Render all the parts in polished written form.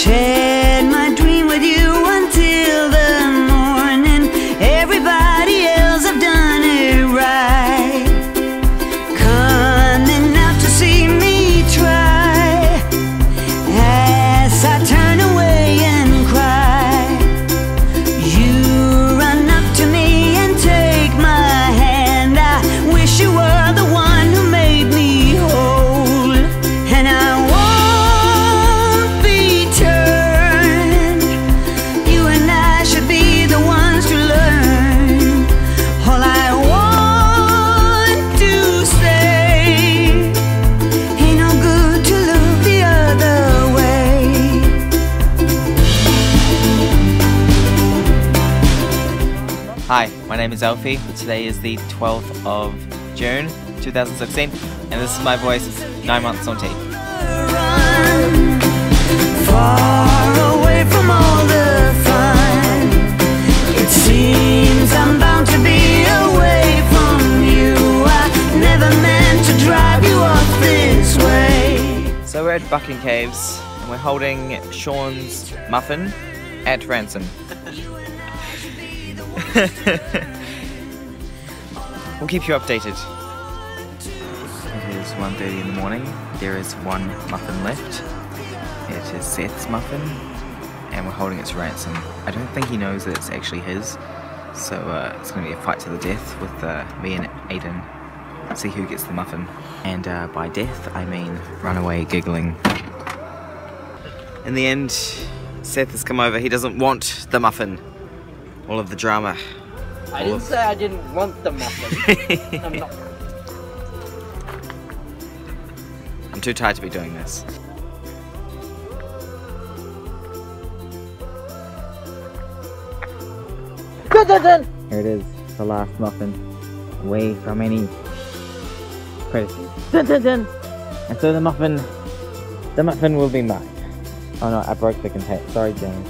shared my dream with you until the morning. Everybody else have done it right, coming out to see me try, as I turn away and cry. You run up to me and take my hand. I wish you were the one who made me whole, and I Hi, my name is Alfie. Today is the 12th of June 2016 and this is my voice 9 months on tape. Far away from all the fun, it seems I'm bound to be away from you. I never meant to drive you off this way. So we're at Bucking Caves and we're holding Sean's muffin at ransom. We'll keep you updated. It is 1:30 in the morning. There is one muffin left. It is Seth's muffin and we're holding its ransom. I don't think he knows that it's actually his, so it's going to be a fight to the death with me and Aiden. See who gets the muffin. And by death I mean run away giggling. In the end, Seth has come over. He doesn't want the muffin. All of the drama. I didn't say I didn't want the muffin. I'm not. I'm too tired to be doing this. Here it is, the last muffin, away from any predators. And so the muffin will be mine. Oh no, I broke the container. Sorry, James.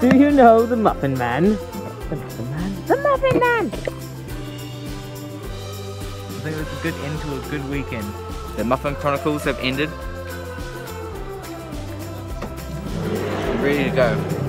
Do you know the Muffin Man? The Muffin Man? The Muffin Man! I think that's a good end to a good weekend. The Muffin Chronicles have ended. Ready to go.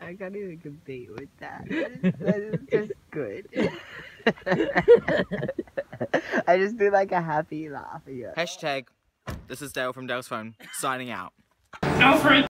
I can't even compete with that. That is just good. I just do like a happy laugh. #ThisisDale from Dale's Phone signing out. Alfred!